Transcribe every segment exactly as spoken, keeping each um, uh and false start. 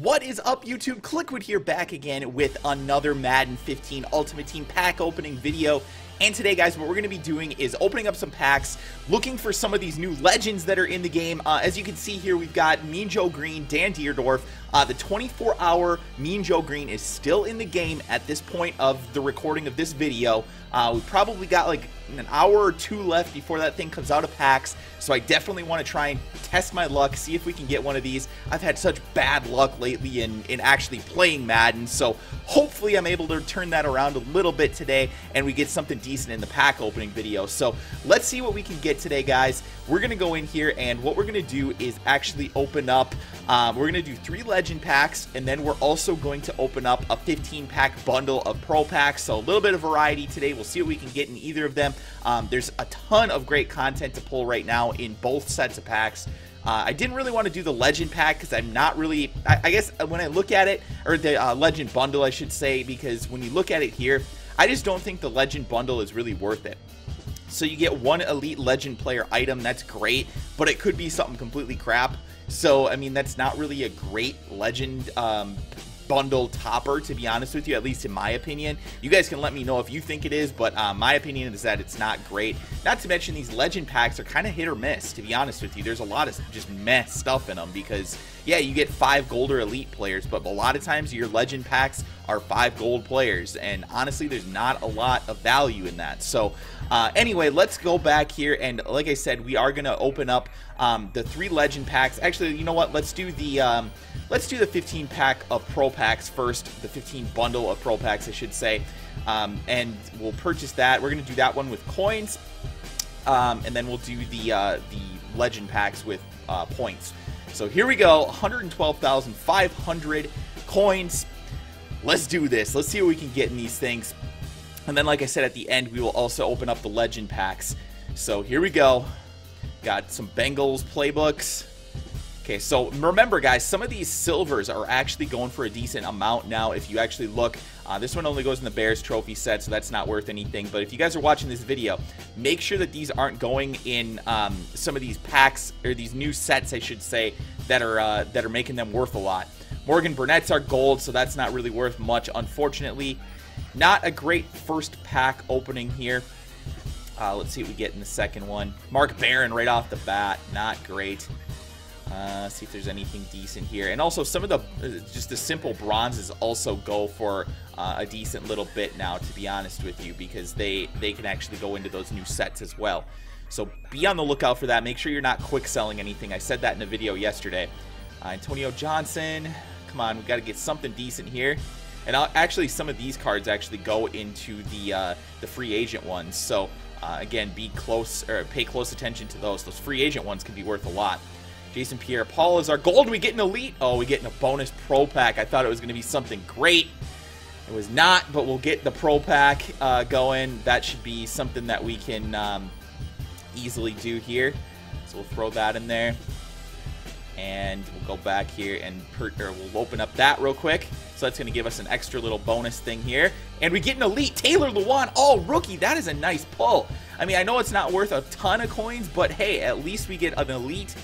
What is up, YouTube? Clickwood here, back again with another Madden fifteen Ultimate Team pack opening video. And today, guys, what we're going to be doing is opening up some packs, looking for some of these new legends that are in the game. Uh, as you can see here, we've got Mean Joe Green, Dan Dierdorf. Uh, the twenty-four hour Mean Joe Green is still in the game at this point of the recording of this video. Uh, we probably got like an hour or two left before that thing comes out of packs, so I definitely want to try and test my luck, see if we can get one of these. I've had such bad luck lately in, in actually playing Madden, so hopefully I'm able to turn that around a little bit today and we get something decent in the pack opening video. So let's see what we can get today, guys. We're going to go in here, and what we're going to do is actually open up, um, we're going to do three legend packs, and then we're also going to open up a fifteen pack bundle of pro packs, so a little bit of variety today. We'll see what we can get in either of them. Um, there's a ton of great content to pull right now in both sets of packs. Uh, I didn't really want to do the legend pack because I'm not really, I, I guess when I look at it, or the uh, legend bundle I should say, because when you look at it here, I just don't think the legend bundle is really worth it. So you get one elite legend player item, that's great, but it could be something completely crap. So, I mean, that's not really a great legend um, bundle topper, to be honest with you, at least in my opinion. You guys can let me know if you think it is, but uh, my opinion is that it's not great. Not to mention, these legend packs are kind of hit or miss, to be honest with you. There's a lot of just meh stuff in them because, yeah, you get five gold or elite players, but a lot of times your legend packs are five gold players, and honestly, there's not a lot of value in that. So uh, anyway, let's go back here, and like I said, we are gonna open up um, the three legend packs. Actually, you know what, let's do the um, let's do the fifteen pack of pro packs first, the fifteen bundle of pro packs I should say, um, and we'll purchase that. We're gonna do that one with coins, um, and then we'll do the uh, the legend packs with uh, points. So here we go, one hundred twelve thousand five hundred coins. Let's do this. Let's see what we can get in these things. And then, like I said, at the end, we will also open up the legend packs. So here we go. Got some Bengals playbooks. Okay, so remember, guys, some of these silvers are actually going for a decent amount now. If you actually look, uh, this one only goes in the Bears trophy set, so that's not worth anything. But if you guys are watching this video, make sure that these aren't going in um, some of these packs, or these new sets, I should say, that are uh, that are making them worth a lot. Morgan Burnett's our gold, so that's not really worth much, unfortunately. Not a great first pack opening here. Uh, let's see what we get in the second one. Mark Barron right off the bat, not great. Uh, see if there's anything decent here. And also some of the, uh, just the simple bronzes also go for uh, a decent little bit now, to be honest with you, because they, they can actually go into those new sets as well. So be on the lookout for that. Make sure you're not quick selling anything. I said that in a video yesterday. Uh, Antonio Johnson. Come on, we've got to get something decent here. And I'll, actually, some of these cards actually go into the uh, the free agent ones. So uh, again, be close or pay close attention to those. Those free agent ones can be worth a lot. Jason Pierre-Paul is our gold. We get an elite. Oh, we get in a bonus pro pack. I thought it was going to be something great. It was not, but we'll get the pro pack uh, going. That should be something that we can um, easily do here. So we'll throw that in there. And we'll go back here and per, or we'll open up that real quick. So that's going to give us an extra little bonus thing here. And we get an elite Taylor Lewan, all rookie. That is a nice pull. I mean, I know it's not worth a ton of coins, but hey, at least we get an elite.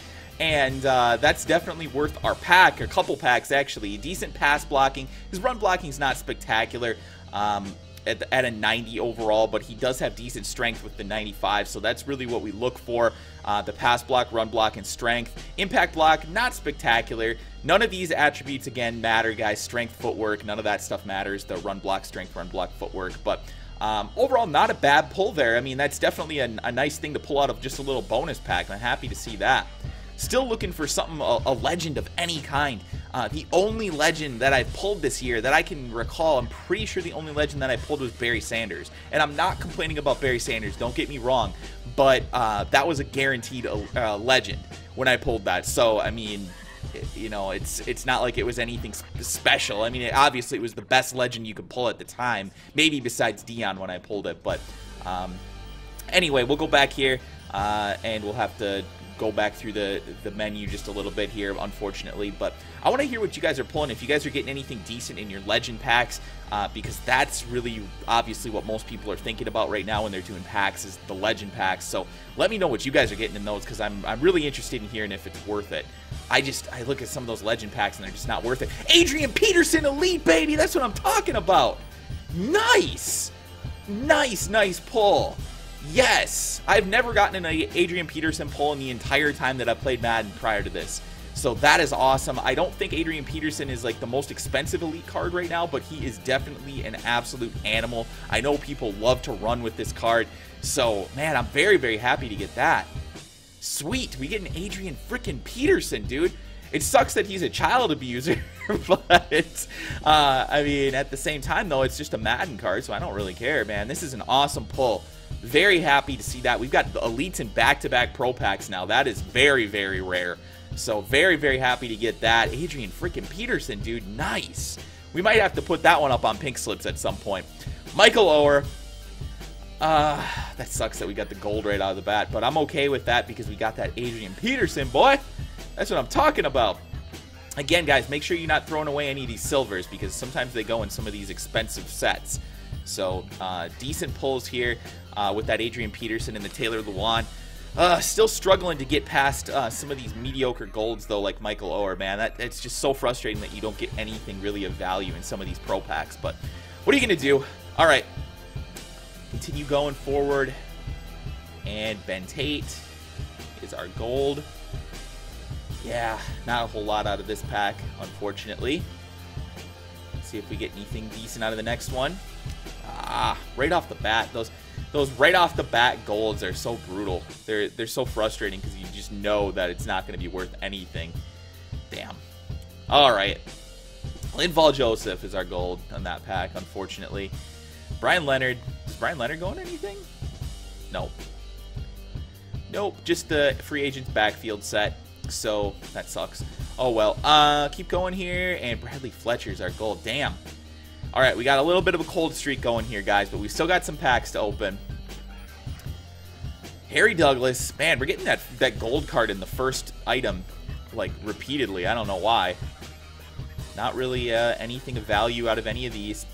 And uh, that's definitely worth our pack, a couple packs actually. Decent pass blocking. His run blocking is not spectacular. Um, At, the, at a ninety overall, but he does have decent strength with the ninety-five, so that's really what we look for. Uh, the pass block, run block, and strength. Impact block, not spectacular. None of these attributes, again, matter, guys. Strength, footwork, none of that stuff matters. The run block, strength, run block, footwork. But um, overall, not a bad pull there. I mean, that's definitely a, a nice thing to pull out of just a little bonus pack. I'm happy to see that. Still looking for something, a, a legend of any kind. Uh, the only legend that I pulled this year that I can recall, I'm pretty sure the only legend that I pulled was Barry Sanders. And I'm not complaining about Barry Sanders, don't get me wrong, but uh, that was a guaranteed uh, legend when I pulled that. So, I mean, you know, it's it's not like it was anything special. I mean, it, obviously it was the best legend you could pull at the time, maybe besides Dion when I pulled it. But um, anyway, we'll go back here uh, and we'll have to go back through the, the menu just a little bit here, unfortunately. But I want to hear what you guys are pulling. If you guys are getting anything decent in your legend packs, uh, because that's really obviously what most people are thinking about right now when they're doing packs is the legend packs. So let me know what you guys are getting in those, because I'm, I'm really interested in hearing if it's worth it. I just, I look at some of those legend packs and they're just not worth it. Adrian Peterson, elite baby. That's what I'm talking about. Nice. Nice, nice pull. Yes, I've never gotten an Adrian Peterson pull in the entire time that I played Madden prior to this. So that is awesome. I don't think Adrian Peterson is like the most expensive elite card right now, but he is definitely an absolute animal. I know people love to run with this card. So, man, I'm very, very happy to get that. Sweet, we get an Adrian freaking Peterson, dude. It sucks that he's a child abuser, but, uh, I mean, at the same time, though, it's just a Madden card, so I don't really care, man. This is an awesome pull. Very happy to see that. We've got the elites in back-to-back pro packs now. That is very, very rare. So very, very happy to get that. Adrian freaking Peterson, dude. Nice. We might have to put that one up on Pink Slips at some point. Michael Oher. Uh, that sucks that we got the gold right out of the bat, but I'm okay with that because we got that Adrian Peterson, boy. That's what I'm talking about. Again, guys, make sure you're not throwing away any of these silvers because sometimes they go in some of these expensive sets. So uh, decent pulls here uh, with that Adrian Peterson and the Taylor Lewan. Uh, still struggling to get past uh, some of these mediocre golds, though, like Michael Oher, man. That, it's just so frustrating that you don't get anything really of value in some of these pro packs. But what are you going to do? All right. Continue going forward. And Ben Tate is our gold. Yeah, not a whole lot out of this pack, unfortunately. Let's see if we get anything decent out of the next one. Ah, right off the bat, those those right off the bat golds are so brutal. They're they're so frustrating because you just know that it's not going to be worth anything. Damn. All right, Linval Joseph is our gold on that pack, unfortunately. Brian Leonard. Does Brian Leonard go on anything? Nope. Nope. Just the free agents backfield set. So that sucks. Oh well. Uh, keep going here, and Bradley Fletcher's our goal. Damn. All right, we got a little bit of a cold streak going here, guys, but we still got some packs to open. Harry Douglas, man, we're getting that that gold card in the first item, like repeatedly. I don't know why. Not really uh, anything of value out of any of these.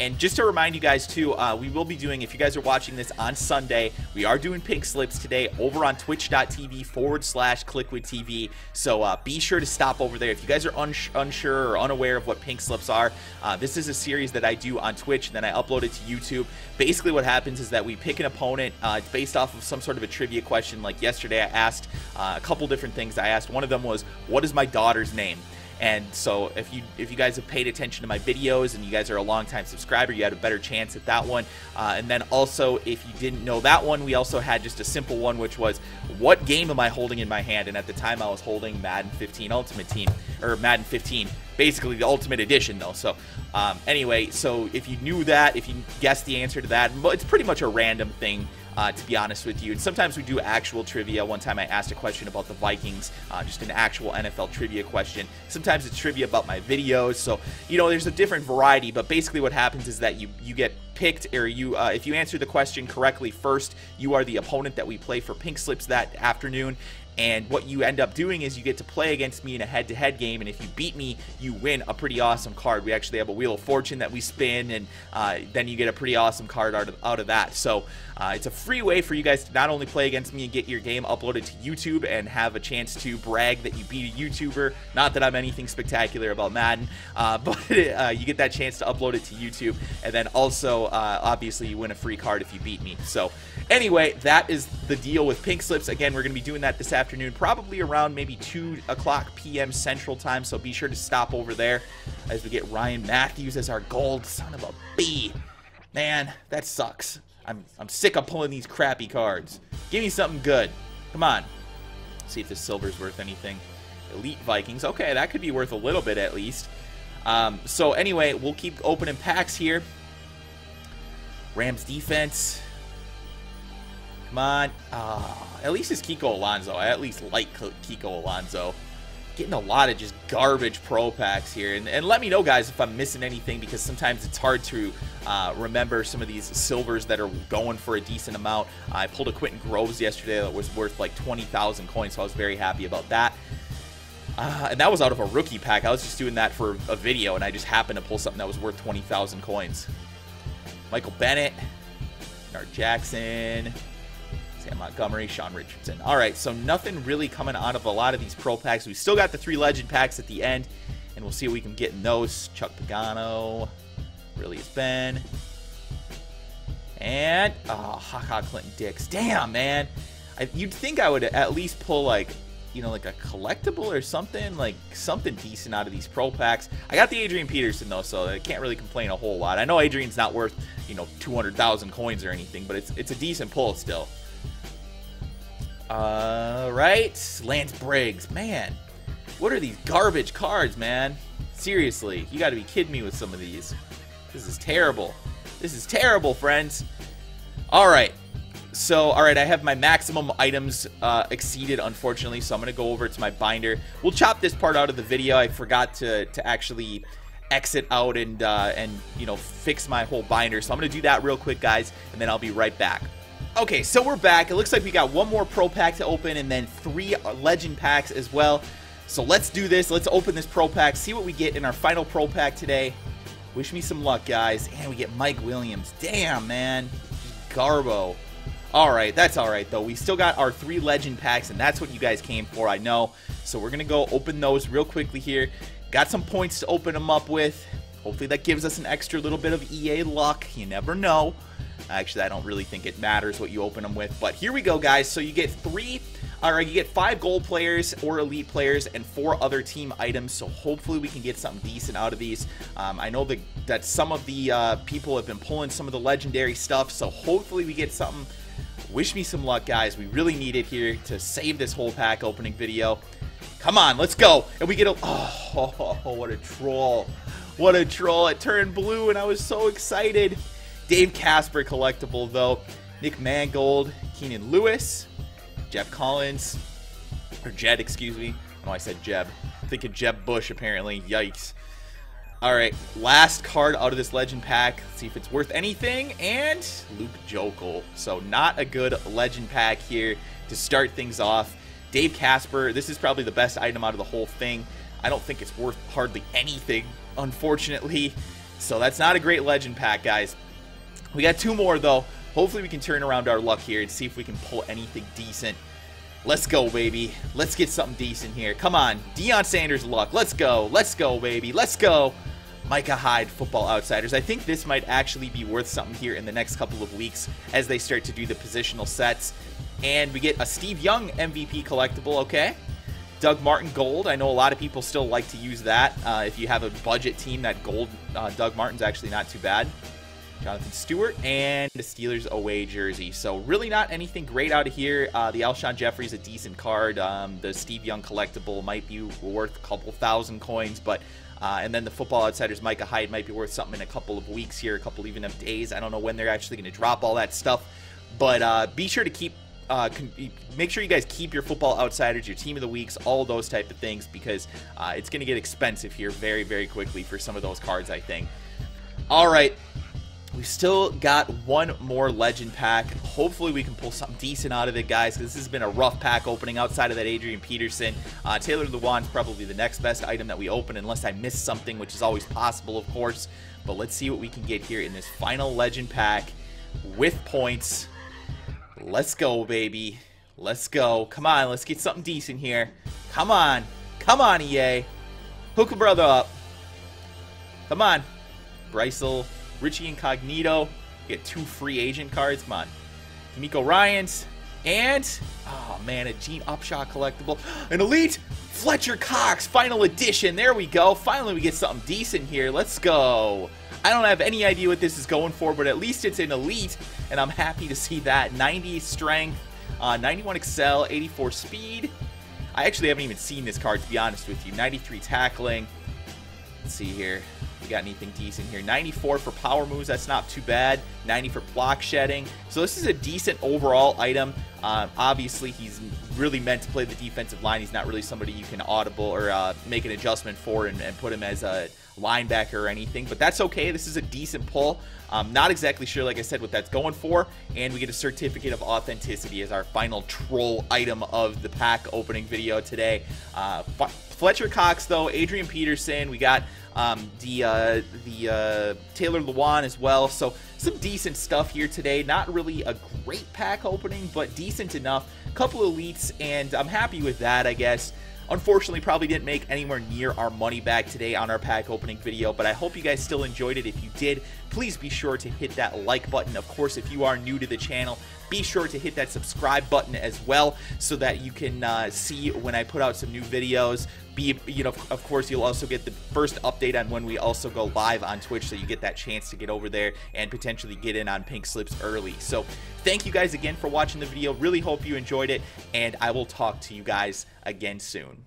And just to remind you guys, too, uh, we will be doing, if you guys are watching this on Sunday, we are doing Pink Slips today over on twitch.tv forward slash Clickwood TV. So uh, be sure to stop over there. If you guys are uns unsure or unaware of what Pink Slips are, uh, this is a series that I do on Twitch, and then I upload it to YouTube. Basically what happens is that we pick an opponent. Uh, it's based off of some sort of a trivia question. Like yesterday I asked uh, a couple different things. I asked, one of them was, what is my daughter's name? And so if you if you guys have paid attention to my videos and you guys are a longtime subscriber, you had a better chance at that one. Uh, and then also, if you didn't know that one, we also had just a simple one, which was, what game am I holding in my hand? And at the time, I was holding Madden fifteen Ultimate Team, or Madden fifteen, basically the Ultimate Edition, though. So um, anyway, so if you knew that, if you guessed the answer to that, it's pretty much a random thing. Uh, to be honest with you, and sometimes we do actual trivia. One time I asked a question about the Vikings, uh, just an actual N F L trivia question. Sometimes it's trivia about my videos, so you know there's a different variety. But basically, what happens is that you you get picked, or you uh, if you answer the question correctly first, you are the opponent that we play for Pink Slips that afternoon. And what you end up doing is you get to play against me in a head-to-head game, and if you beat me, you win a pretty awesome card. We actually have a Wheel of Fortune that we spin, and uh, then you get a pretty awesome card out of, out of that. So uh, it's a free way for you guys to not only play against me and get your game uploaded to YouTube and have a chance to brag that you beat a YouTuber. Not that I'm anything spectacular about Madden, uh, but uh, you get that chance to upload it to YouTube, and then also, uh, obviously, you win a free card if you beat me. So anyway, that is the deal with Pink Slips. Again, we're going to be doing that this afternoon. afternoon, probably around maybe two o'clock P M Central Time, so be sure to stop over there as we get Ryan Matthews as our gold. Son of a B. Man, that sucks. I'm, I'm sick of pulling these crappy cards. Give me something good. Come on. Let's see if this silver's worth anything. Elite Vikings. Okay, that could be worth a little bit at least. Um, so anyway, we'll keep opening packs here. Rams defense. Come on. Uh, at least it's Kiko Alonso. I at least like Kiko Alonso. getting a lot of just garbage pro packs here. And, and let me know, guys, if I'm missing anything, because sometimes it's hard to uh, remember some of these silvers that are going for a decent amount. I pulled a Quentin Groves yesterday that was worth like twenty thousand coins, so I was very happy about that. Uh, and that was out of a rookie pack. I was just doing that for a video, and I just happened to pull something that was worth twenty thousand coins. Michael Bennett, Bernard Jackson, Sam Montgomery, Sean Richardson. All right, so nothing really coming out of a lot of these pro packs. We still got the three legend packs at the end, and we'll see what we can get in those. Chuck Pagano, really has been. And, oh, haha, Clinton Dicks. Damn, man. I, you'd think I would at least pull, like, you know, like a collectible or something, like something decent out of these pro packs. I got the Adrian Peterson, though, so I can't really complain a whole lot. I know Adrian's not worth, you know, two hundred thousand coins or anything, but it's, it's a decent pull still. All right, Lance Briggs, man, what are these garbage cards, man? Seriously, you got to be kidding me with some of these. This is terrible. This is terrible, friends. All right, so all right, I have my maximum items uh, exceeded, unfortunately. So I'm gonna go over to my binder. We'll chop this part out of the video. I forgot to to actually exit out and uh, and you know, fix my whole binder. So I'm gonna do that real quick, guys, and then I'll be right back. Okay, so we're back. It looks like we got one more pro pack to open and then three legend packs as well. So let's do this. Let's open this pro pack, see what we get in our final pro pack today. Wish me some luck, guys. And we get Mike Williams. Damn, man. Garbo. All right, that's all right, though. We still got our three legend packs, and that's what you guys came for, I know. So we're going to go open those real quickly here. Got some points to open them up with. Hopefully that gives us an extra little bit of E A luck. You never know. Actually, I don't really think it matters what you open them with, but here we go, guys. So you get three, or you get five gold players or elite players and four other team items, so hopefully we can get something decent out of these. Um, I know that, that some of the uh, people have been pulling some of the legendary stuff, so hopefully we get something. Wish me some luck, guys. We really need it here to save this whole pack opening video. Come on, let's go. And we get a, oh, what a troll. What a troll. It turned blue, and I was so excited. Dave Casper collectible, though. Nick Mangold, Keenan Lewis, Jeb Collins, or Jed, excuse me. No, I said Jeb. I'm thinking Jeb Bush, apparently. Yikes. All right, last card out of this legend pack. Let's see if it's worth anything. And Luke Jokel. So not a good legend pack here to start things off. Dave Casper, this is probably the best item out of the whole thing. I don't think it's worth hardly anything, unfortunately. So that's not a great legend pack, guys. We got two more, though. Hopefully we can turn around our luck here and see if we can pull anything decent. Let's go, baby. Let's get something decent here. Come on. Dion Sanders luck. Let's go. Let's go, baby. Let's go. Micah Hyde, Football Outsiders. I think this might actually be worth something here in the next couple of weeks as they start to do the positional sets. And we get a Steve Young M V P collectible, okay? Doug Martin gold. I know a lot of people still like to use that. Uh, if you have a budget team, that gold uh, Doug Martin's actually not too bad. Jonathan Stewart and the Steelers away jersey. So really not anything great out of here. Uh, the Alshon Jeffrey's a decent card. Um, the Steve Young collectible might be worth a couple thousand coins, but uh, and then the Football Outsiders Micah Hyde might be worth something in a couple of weeks here, a couple even of days. I don't know when they're actually going to drop all that stuff, but uh, be sure to keep uh, make sure you guys keep your Football Outsiders, your Team of the Weeks, all those type of things, because uh, it's going to get expensive here very, very quickly for some of those cards, I think. All right. We still got one more legend pack. Hopefully we can pull something decent out of it, guys. This has been a rough pack opening outside of that Adrian Peterson. Uh, Taylor Lewan's probably the next best item that we open, unless I miss something, which is always possible, of course. But let's see what we can get here in this final legend pack with points. Let's go, baby. Let's go. Come on, let's get something decent here. Come on. Come on, E A. Hook a brother up. Come on. Brycel. Richie Incognito, get two free agent cards, come on. D'Amico Ryans, and, oh man, a Gene Upshaw collectible. An elite Fletcher Cox, final edition, there we go. Finally we get something decent here, let's go. I don't have any idea what this is going for, but at least it's an elite, and I'm happy to see that. ninety strength, uh, ninety-one excel, eighty-four speed. I actually haven't even seen this card, to be honest with you. ninety-three tackling, let's see here. we got anything decent here. ninety-four for power moves, that's not too bad. ninety for block shedding. So this is a decent overall item. Uh, obviously, he's really meant to play the defensive line. He's not really somebody you can audible or uh, make an adjustment for and, and put him as a linebacker or anything, but that's okay. This is a decent pull. I'm not exactly sure, like I said, what that's going for, and we get a certificate of authenticity as our final troll item of the pack opening video today. Uh, Fletcher Cox, though, Adrian Peterson, we got um, the uh, the uh, Taylor Lewan as well, so some decent stuff here today. Not really a great pack opening, but decent enough. Couple elites, and I'm happy with that, I guess. Unfortunately, probably didn't make anywhere near our money back today on our pack opening video, but I hope you guys still enjoyed it. If you did, please be sure to hit that like button. Of course, if you are new to the channel, be sure to hit that subscribe button as well so that you can uh, see when I put out some new videos. Be, you know, of course, you'll also get the first update on when we also go live on Twitch, so you get that chance to get over there and potentially get in on pink slips early. So thank you guys again for watching the video. Really hope you enjoyed it, and I will talk to you guys again soon.